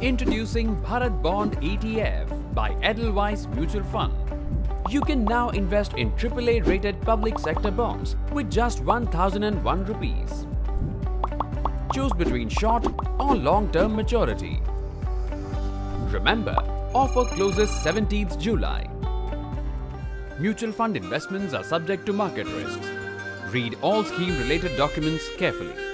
Introducing Bharat Bond ETF by Edelweiss Mutual Fund. You can now invest in AAA rated public sector bonds with just 1001 rupees. Choose between short or long term maturity. Remember, offer closes 17th July. Mutual fund investments are subject to market risks. Read all scheme related documents carefully.